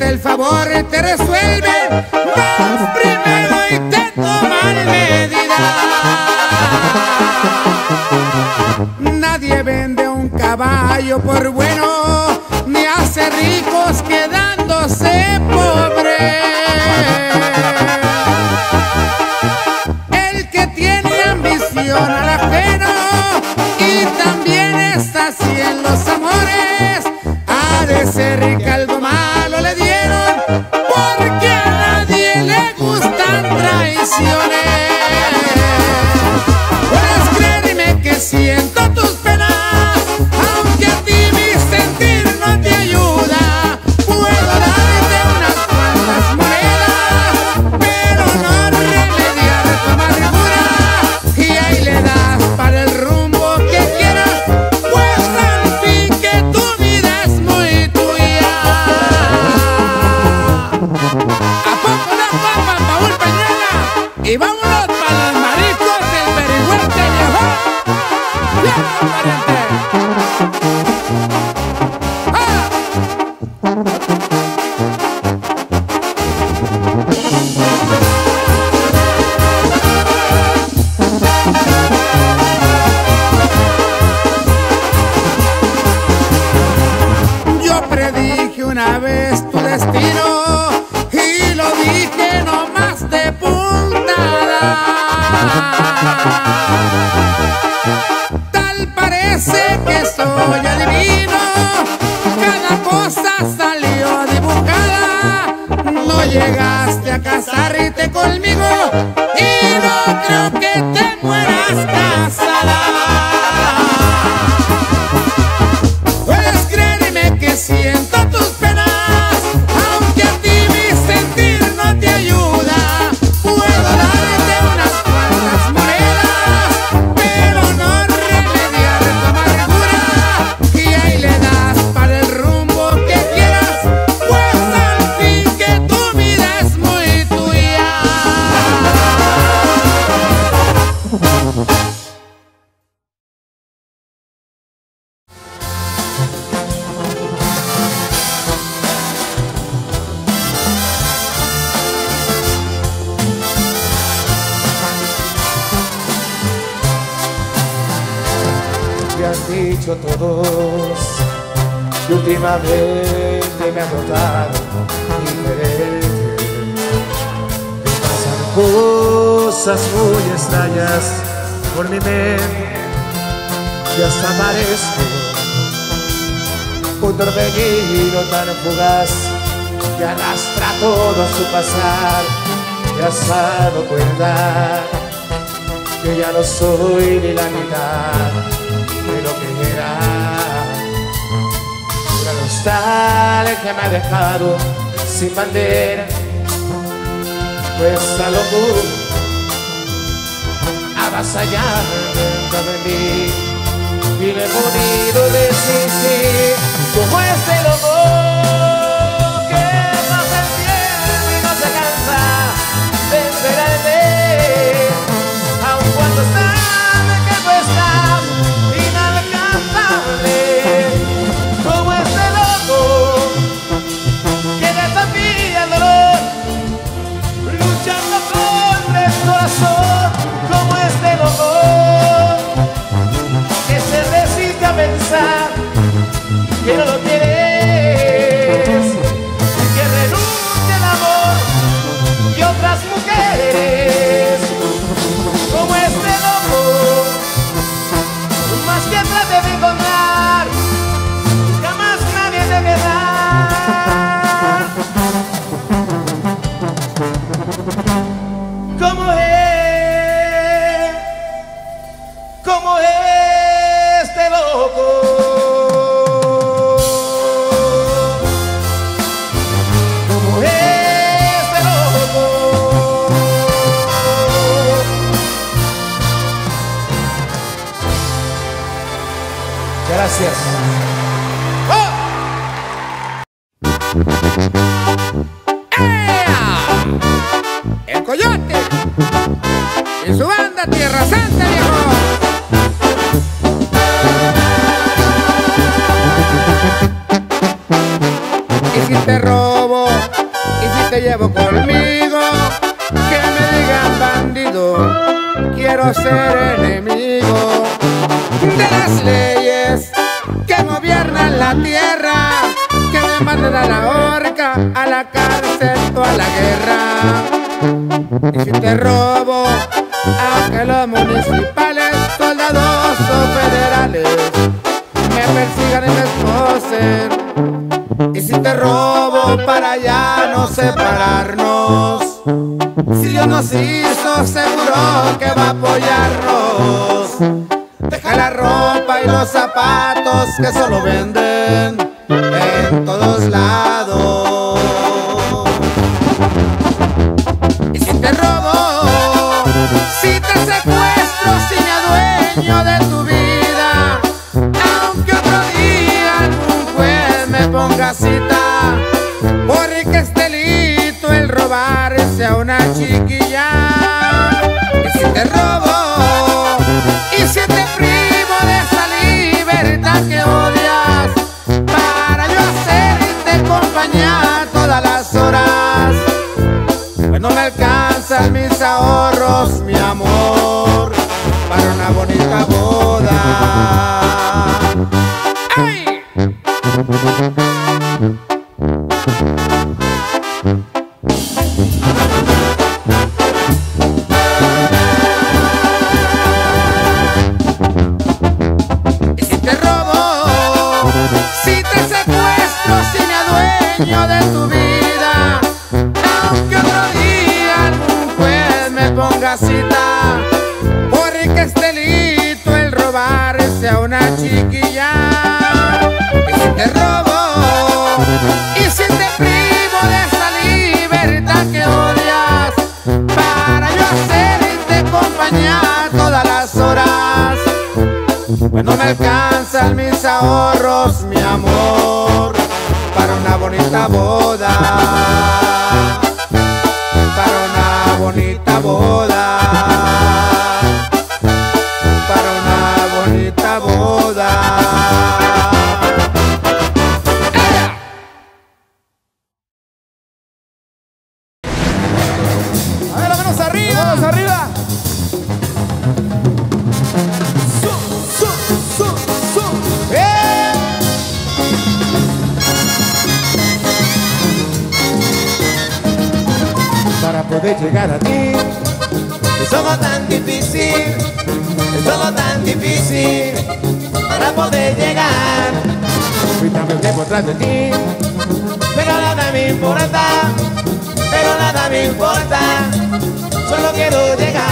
El favor te resuelve, vas primero y te toman medidas. Nadie vende un caballo por bueno, ni hace ricos quedándose pobres. El que tiene ambición al ajeno y también es así en los amores, ha de ser rica algo más. Y vámonos para las mariscos del Perigüente, llevó. ¡Bien, pariente! ¡Ah! Yo predije una vez tu destino y lo dije nomás de punto. Tal parece que soy adivino, cada cosa salió dibujada. No llegaste a casarte conmigo y no creo que te mueras casada. Puedes creerme que siento tus penas, aunque a ti mi sentir no te ayuda. Puedo dar dicho todos que últimamente me han notado diferente. Me pasan cosas muy extrañas por mi mente y hasta parezco un torbellino tan fugaz que arrastra todo su pasar. Me has dado cuenta que ya no soy ni la mitad de lo que era. Una nostalgia me ha dejado sin bandera, pues la locura avasallada dentro de mí, y le he podido desistir como este loco que no se entiende y no se cansa de esperarme, aun cuando sabe que tú estás como este loco que desafía el dolor, luchando contra el corazón, como este loco que se resiste a pensar que Gracias. ¡Oh! ¡Ea! El Coyote y su banda Tierra Santa, viejo. Y si te robo, y si te llevo conmigo, que me digan bandido, quiero ser enemigo de las leyes que gobiernan la tierra, que me manden a la horca, a la cárcel o a la guerra. Y si te robo, aunque los municipales, soldados o federales me persigan y me esposen. Y si te robo para ya no separarnos, si Dios nos hizo seguro que va a apoyarnos. Deja la ropa y los zapatos que solo venden en todos lados. Y si te robo, si te secuestro, si me adueño de tu vida, aunque otro día un juez me ponga cita, porque es delito el robarse a una chiquilla. Y si te robo, y si te privo de esa libertad que odias, para yo hacerte compañía todas las horas, pues no me alcanzan mis ahorros, mi amor, para una bonita boda. ¡Ay! De tu vida, aunque otro día algún juez me ponga cita, porque es delito el robarse a una chiquilla. Y si te robo, y si te privo de esa libertad que odias, para yo hacerte compañía todas las horas, pues no me alcanzan mis ahorros, mi amor, para una bonita boda, para una bonita boda, para una bonita boda. ¡Ea! A ver, las manos arriba, las manos arriba. Poder llegar a ti es solo tan difícil, es solo tan difícil para poder llegar. Fui tanto tiempo atrás de ti, pero nada me importa, pero nada me importa, solo quiero llegar.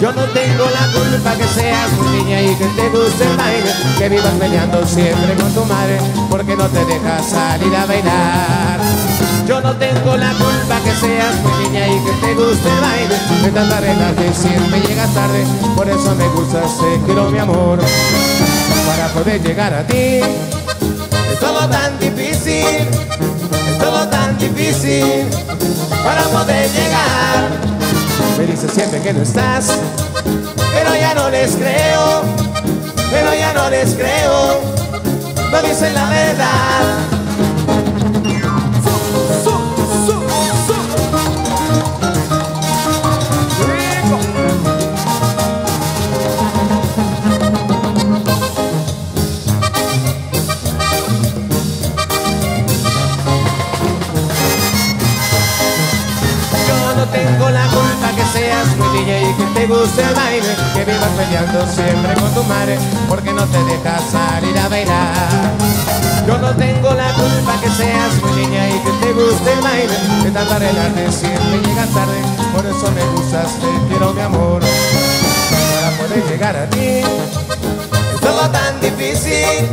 Yo no tengo la culpa que seas niña y que te guste el baile, que vivas peleando siempre con tu madre porque no te dejas salir a bailar. Yo no tengo la culpa que seas muy niña y que te guste el baile, de tantas reglas que siempre llegas tarde, por eso me gustas, te quiero mi amor. Para poder llegar a ti es todo tan difícil, es todo tan difícil para poder llegar. Me dices siempre que no estás, pero ya no les creo, pero ya no les creo, no dicen la verdad. Que te guste el baile, que vivas peleando siempre con tu madre porque no te dejas salir a bailar. Yo no tengo la culpa que seas mi niña y que te guste el baile. De tardar el arte siempre llega tarde, por eso me gustas, te quiero mi amor. Para poder llegar a ti es todo tan difícil,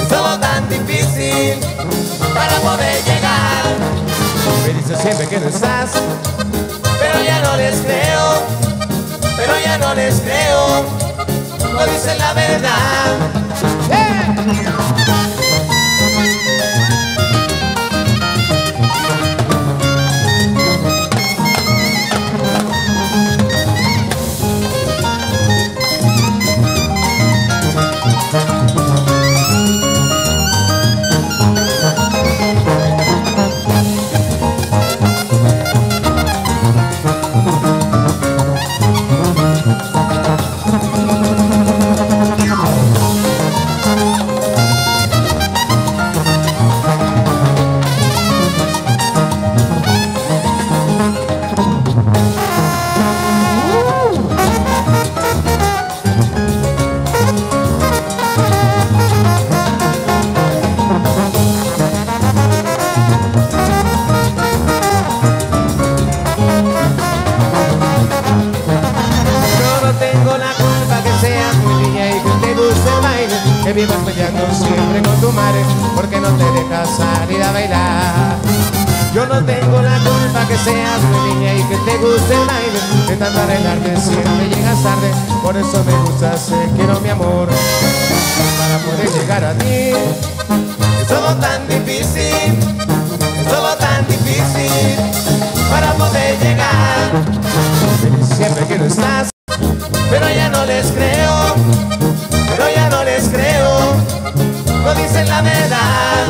es todo tan difícil. Para poder llegar me dices siempre que no estás, pero ya no les creo, pero ya no les creo. No dicen la verdad. Que vivas peleando siempre con tu madre porque no te dejas salir a bailar. Yo no tengo la culpa que seas mi niña y que te guste el baile. De tanto arreglarte siempre llegas tarde, por eso me gustas, te quiero mi amor. Para poder llegar a ti es todo tan difícil, es todo tan difícil. Para poder llegar feliz siempre que no estás, pero ya no les creo, pero ya no les creo, no dicen la verdad.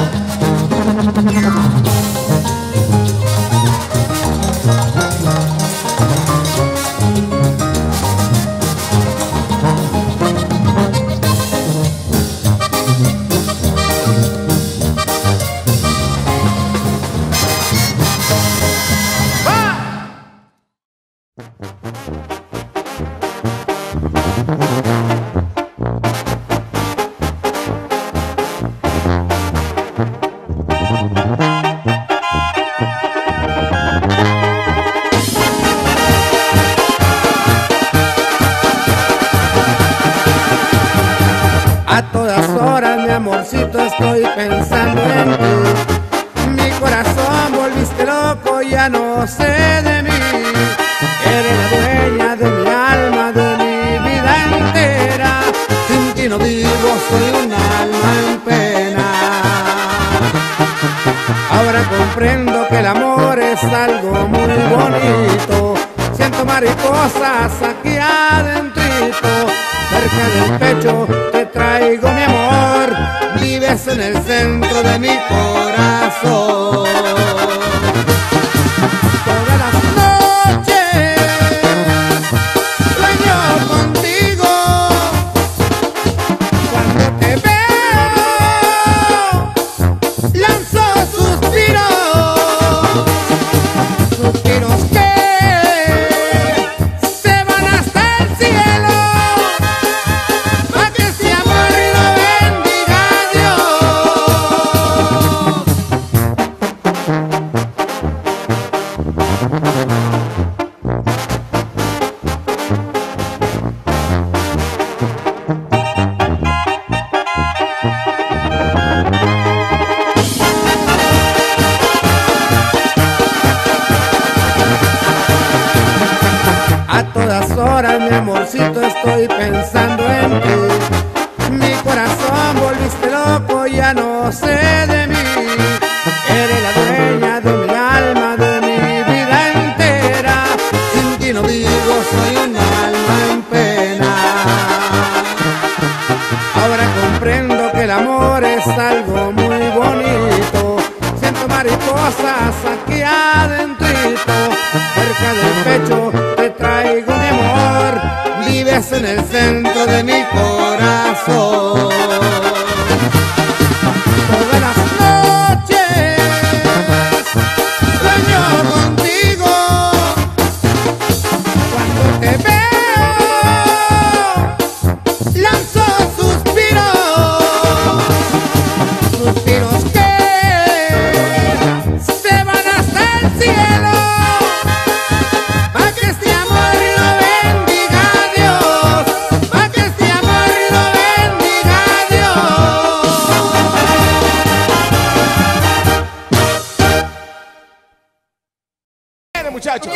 A todas horas, mi amorcito, estoy pensando en ti. Mi corazón volviste loco, ya no sé de mí. Eres la dueña de mi alma, de mi vida entera. Sin ti no vivo, soy un alma en pena. Ahora comprendo que el amor es algo muy bonito. Siento mariposas aquí adentrito, cerca del pecho. Traigo mi amor, vives en el centro de mi corazón. Todas las noches sueño contigo. Cuando te veo, lanzo suspiros, suspiros que horas, mi amorcito, estoy pensando en ti. Mi corazón volviste loco, ya no sé de mí. Eres la dueña de mi alma, de mi vida entera. Sin ti no vivo, soy un alma en pena. Ahora comprendo que el amor es algo muy bonito. Siento mariposas aquí adentrito, cerca del pecho te traigo mi amor. Vives en el centro de mi corazón. Todas las noches sueño contigo. Cuando te veo, lanzo suspiros. muchachos.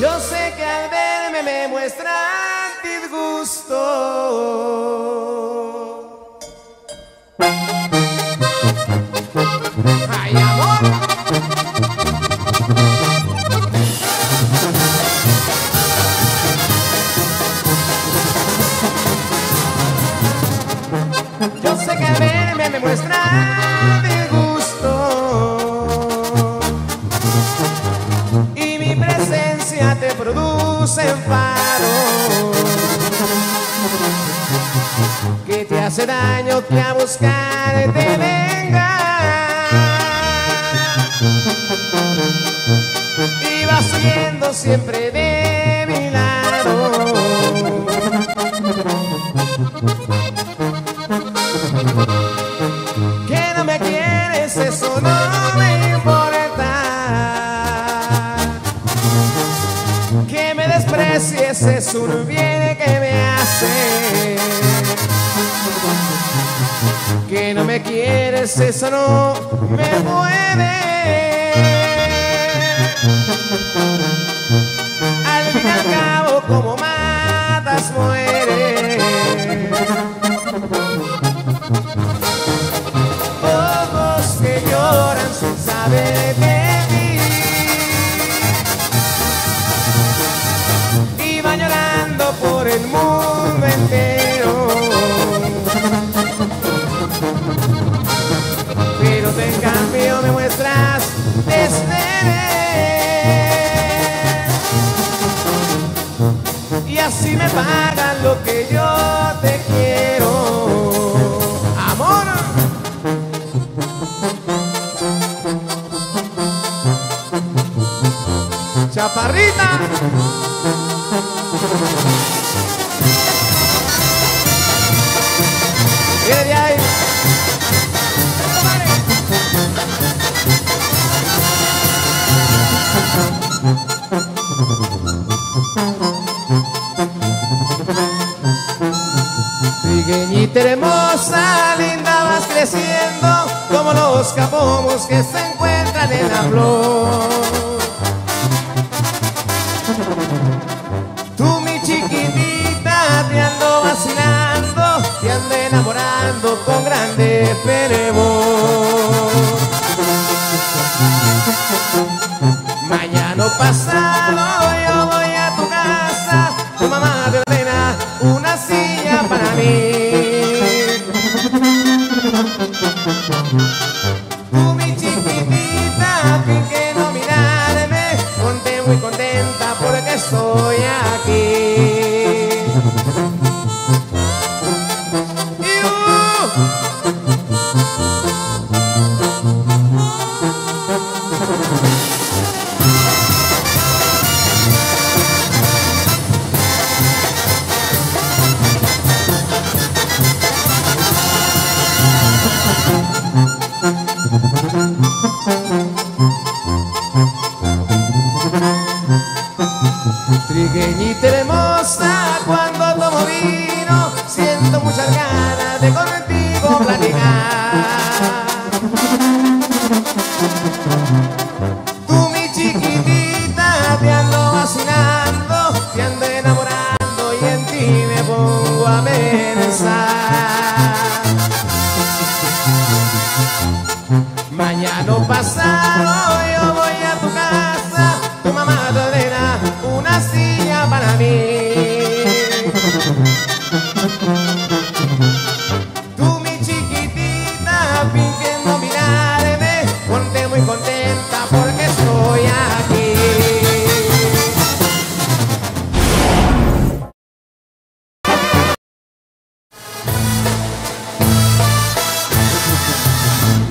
Yo sé que al verme me muestran disgusto. ¡Ay, amor! Yo sé que al verme me muestra disgusto y mi presencia te produce enfado, que te hace daño, que a buscar te venga y vas huyendo siempre de mi lado. Que no me quieres, eso no me importa. Que me desprecies es un bien que me hace. Que no me quieres, eso no me puede. Al fin y al cabo, como matas, mueres. Ojos que lloran sin saber de ti, y van llorando por el mundo entero. Pero tú en cambio me muestras desdén, y así me pagan lo que yo te quiero. ¡Chaparrita! ¡Viene de ahí! Pequeñita hermosa, linda, vas creciendo como los capomos que se encuentran en la flor. Tú, mi chiquitita, te ando vacilando, te ando enamorando con grande fervor. Mañana o pasado yo voy a tu casa, tu mamá te ordena una silla para mí. Tú, mi chiquitita, fin que no mirarme, ponte muy contenta porque estoy aquí. Trigueñita hermosa, cuando tomo vino siento muchas ganas de contigo platicar. Tú, mi chiquitita, te ando vacilando, te ando enamorando y en ti me pongo a pensar. Mañana o pasado yo voy a tu casa, tu mamá te ordena una silla para mí. Tú, mi chiquitita, fingiendo mirarme, ponte muy contenta porque estoy aquí.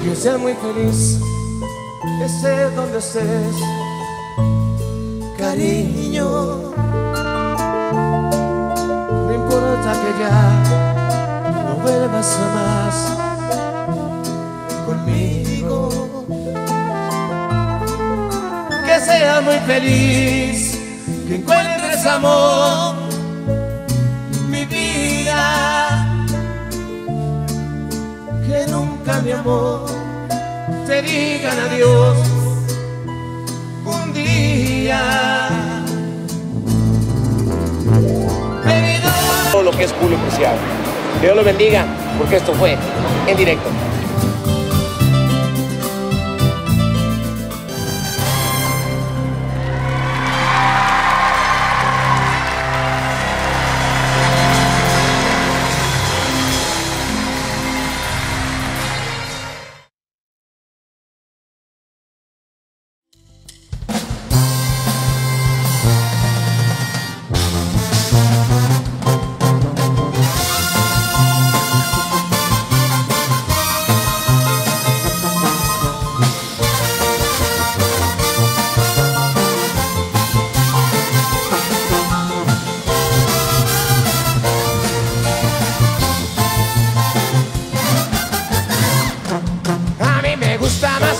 Que seas muy feliz, esté donde estés, cariño. No importa que ya no vuelvas jamás conmigo. Que seas muy feliz, que encuentres amor, mi vida. nunca, mi amor, se digan adiós un día. Todo lo que es Julio Preciado. Que Dios lo bendiga, porque esto fue en directo.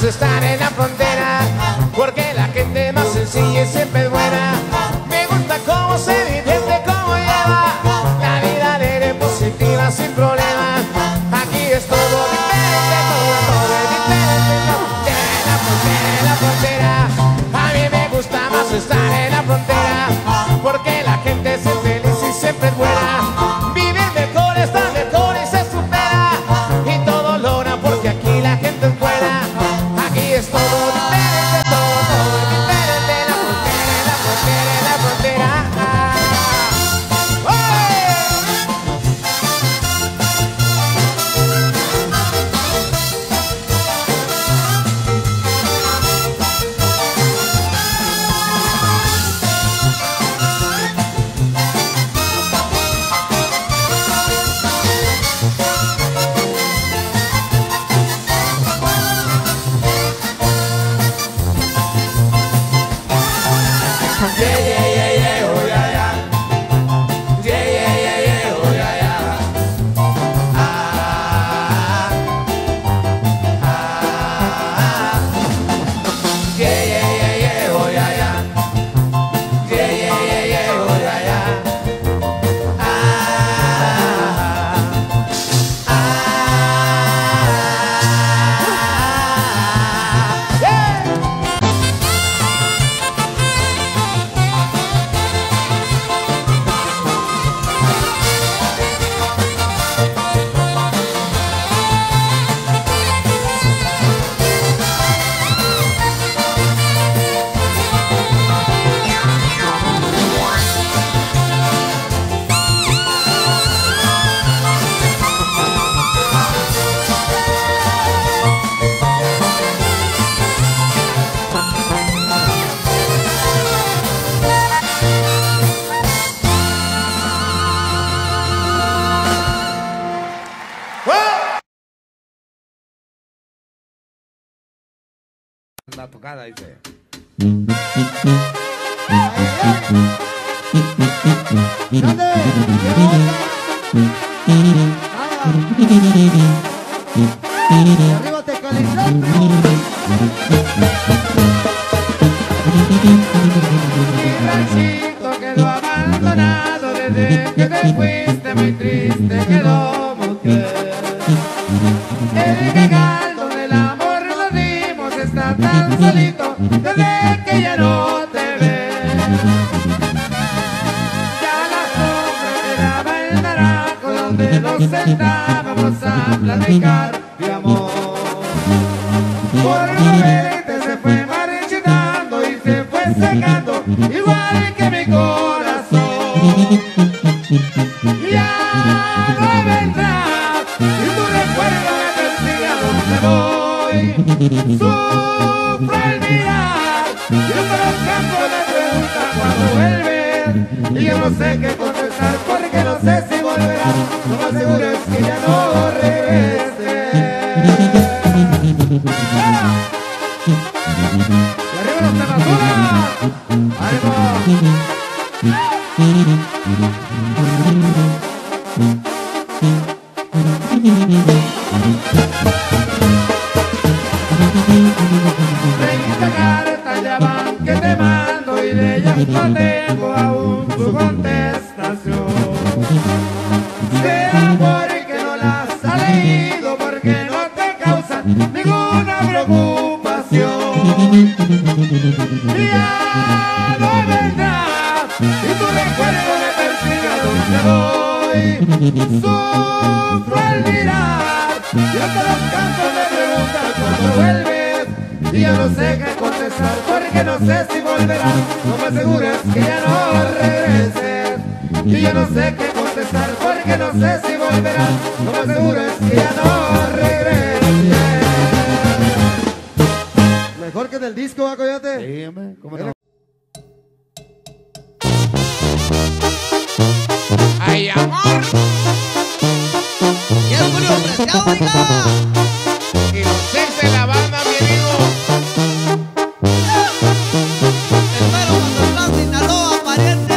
Estar en la frontera, porque la gente más sencilla y siempre buena. Me gusta cómo se divierte, cómo lleva la vida alegre, positiva, sin problemas. Aquí es todo diferente, la frontera, la frontera, la frontera. A mí me gusta más estar en la frontera, porque la gente es feliz y siempre es buena. Vivir mejor, estar mejor y se supera, y todo logra porque aquí la gente es buena. La tocada dice. Ranchito quedó abandonado desde que te fuiste, muy triste quedó mujer. El regalo del amor está tan solito desde que ya no te ve. Ya la sombra quedaba el naranjo donde nos sentábamos a platicar de amor. Por no verte se fue marchitando y se fue secando igual que mi corazón. Ya no vendrás y tu recuerdo me persigue a donde voy. Sufro el mirar, yo por los campos me preguntan cuándo vuelve, y yo no sé qué contestar porque no sé si volverá. Lo más seguro es que ya no regrese. ¡Ah! ¡Arriba los tematuras! ¡Arriba! Esta carta ya van que te mando, y de ella no tengo aún su contestación. Será porque no la has leído, porque no te cae. Mira la verdad, y tu recuerdo me persigue a donde voy. Sufro al mirar, y hasta los cantos me preguntan cuándo vuelves. Y yo no sé qué contestar, porque no sé si volverás. No me aseguras que ya no regreses. Y yo no sé qué contestar, porque no sé si volverás. No me aseguras que ya no regreses. Mejor que en el disco, ¿va, Coyote? Sí, hombre, ¿cómo no? ¡Ay, amor! ¡Ya es Julio Preciado, diga! ¡Y los ex de la banda, mi amigo! ¡Espero cuando estás en Sinaloa, pariente!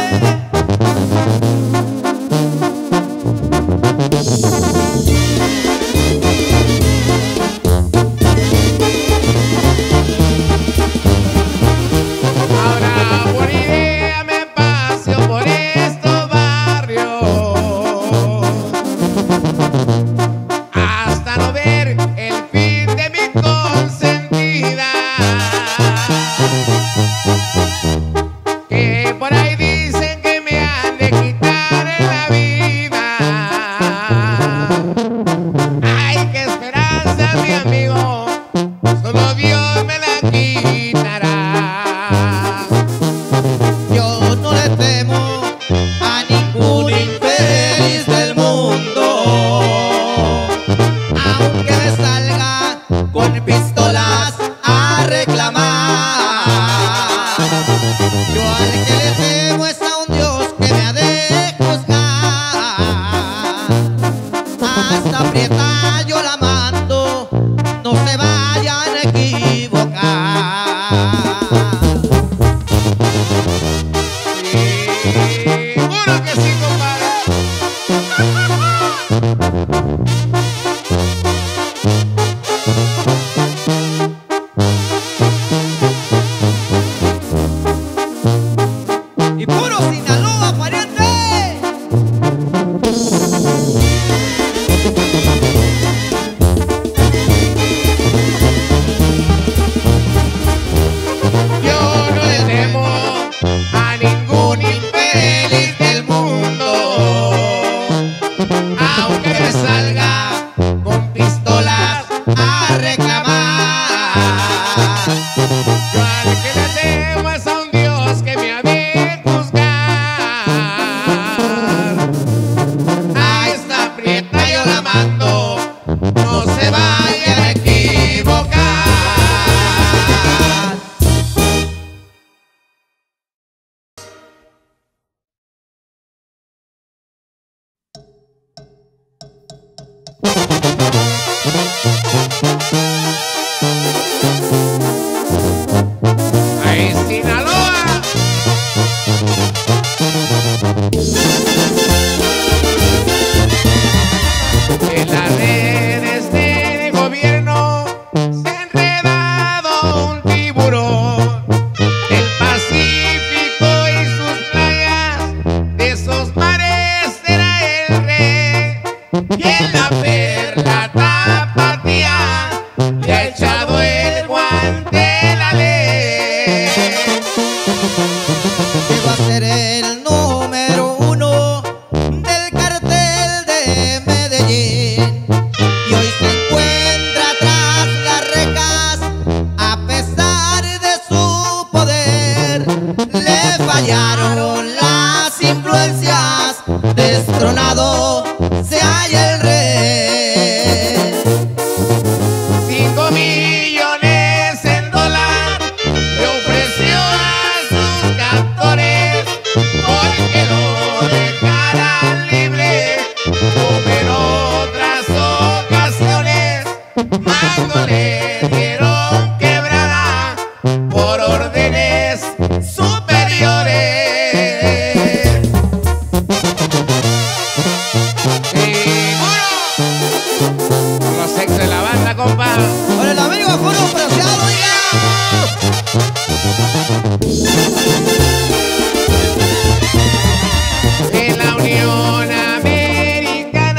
En la Unión Americana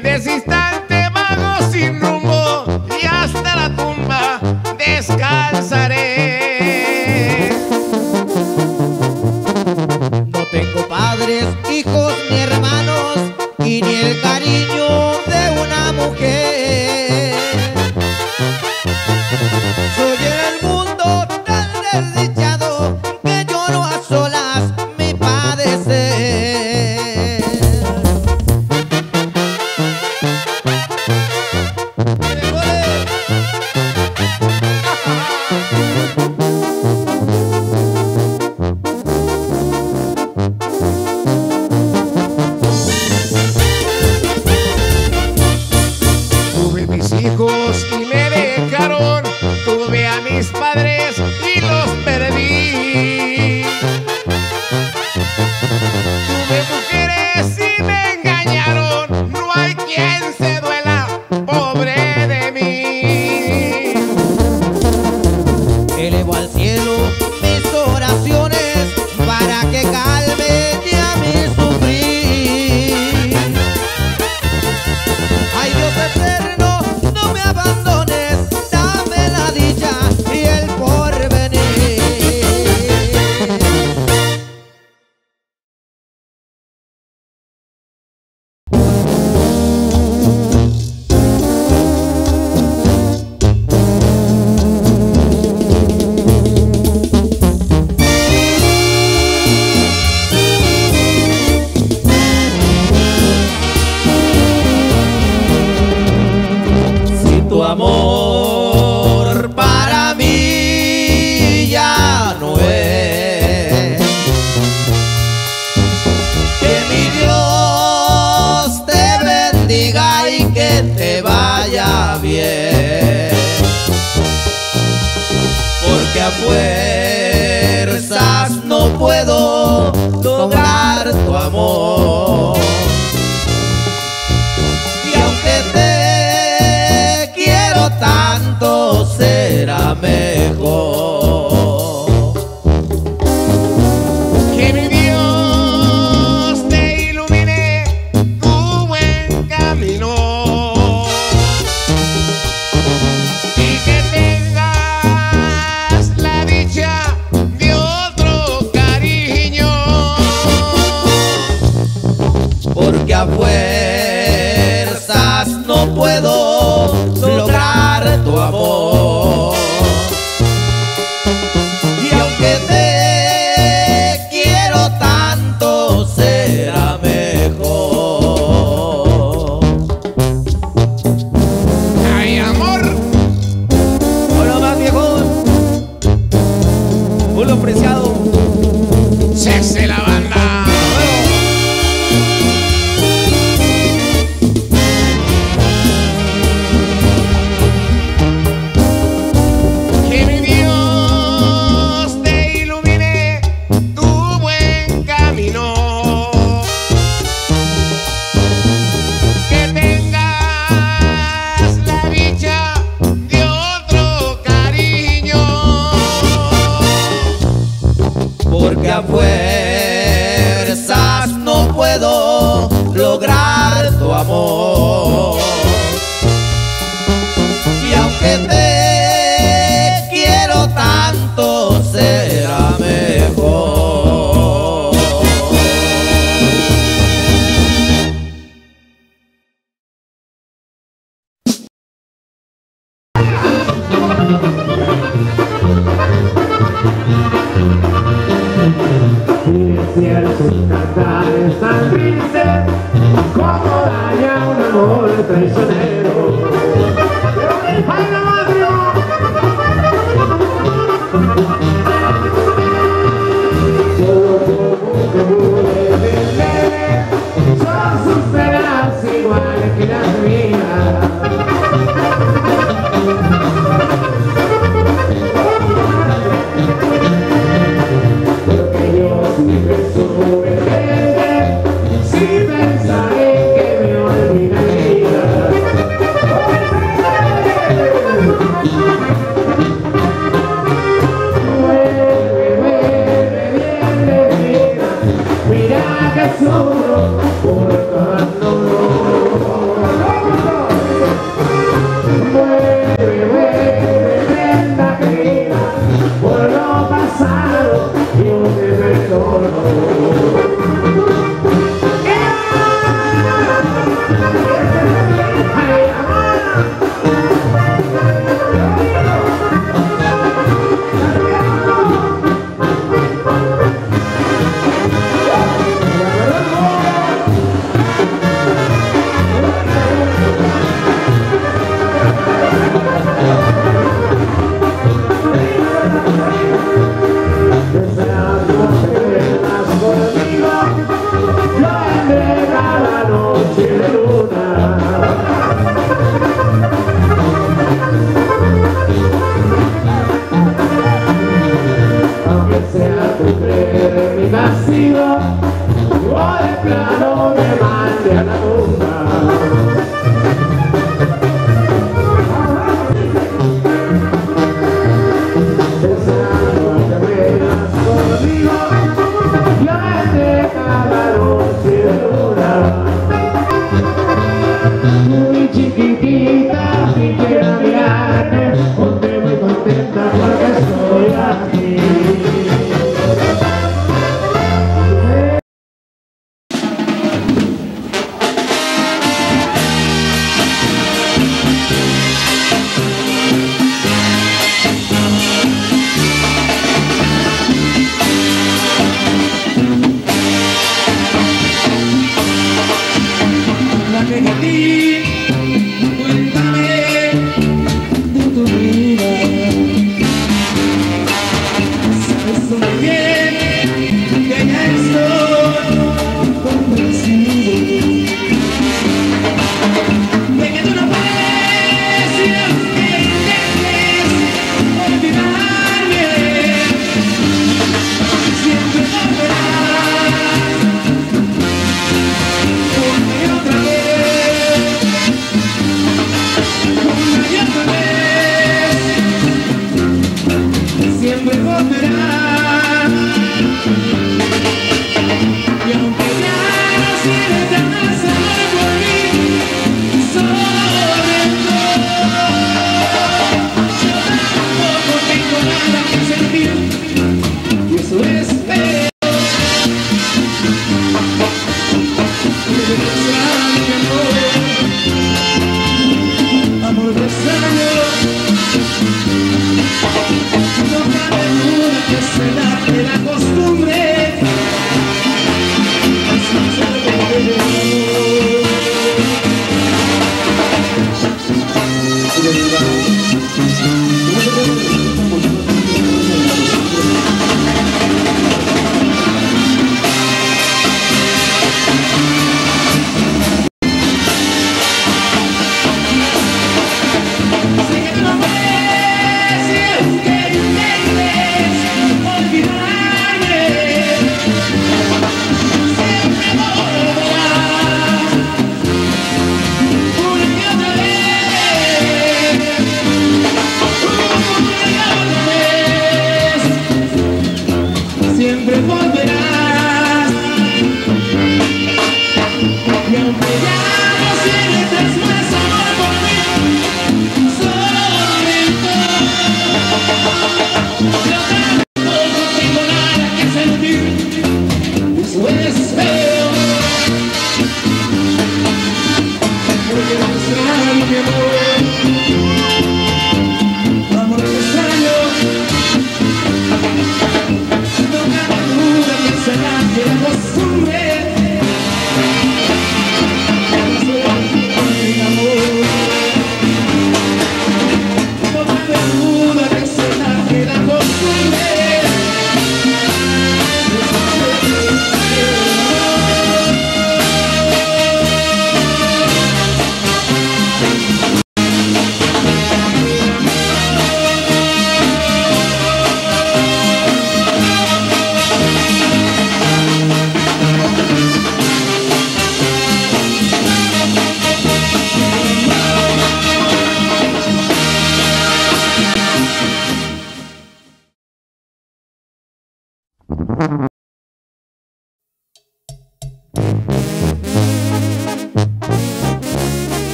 desde ese instante vago sin rumbo y hasta la tumba descansaré. No tengo padres, hijos ni hermanos y ni el cariño de una mujer. Soy en el mundo tan desdichado que lloro a solas mi padecer. Tuve mis hijos y me dejaron, tuve a mis padres y los perdí. Tuve mujeres y me engañaron, no hay quien se duela, pobre de mí. Elevo al cielo mis oraciones para que calme ya mi sufrir. Ay, Dios eterno, no me abandones, dame la dicha y el porvenir. Amor para mí ya no es, que mi Dios te bendiga y que te vaya bien, porque a fuerzas no puedo lograr tu amor. Tanto será mejor que mi Dios te ilumine tu buen camino y que tengas la dicha de otro cariño, porque a fuerzas no puedo lograr tu amor. Y aunque te quiero tanto, será mejor. ¡Ay, amor! ¡Hola, más viejón! ¡Julio Preciado! ¡Cese la banda! Porque a fuerzas no puedo lograr tu amor. Y aunque te quiero tanto, será mejor. Quisiera cantar tan triste como daña un amor traicionero. ¡Ay, no más Dios! Solo como que muere, son sus penas iguales que las mías. Porque yo mi por tanto.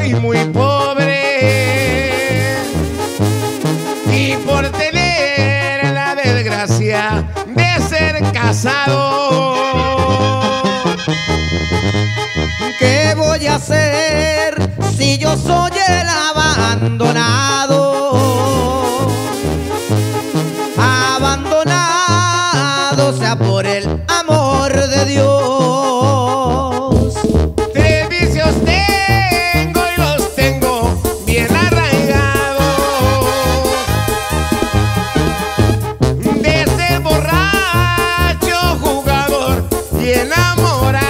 soy muy pobre y por tener la desgracia de ser casado. ¿Qué voy a hacer si yo soy el abandonado? Abandonado sea por el amor de Dios. Tres vicios tengo y los tengo bien arraigados: de ser borracho, jugador y enamorado.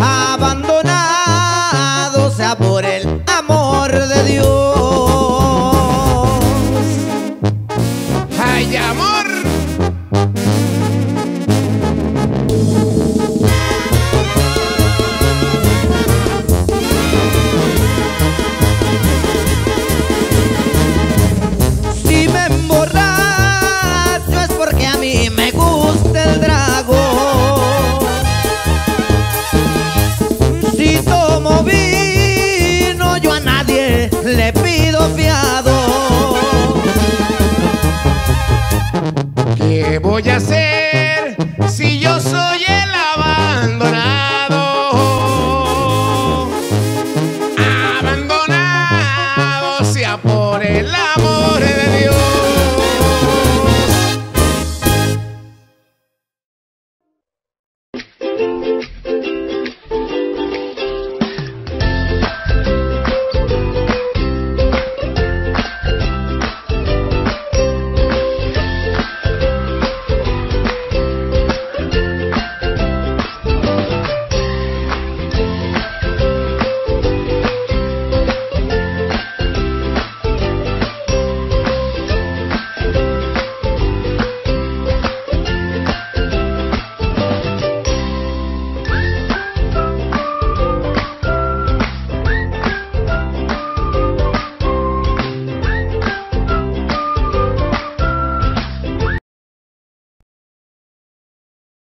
Abandonado sea por el amor de Dios. ¡Ay, amor! Si me emborracho es porque a mí me gusta el trago. Le pido fiado. ¿Qué voy a hacer?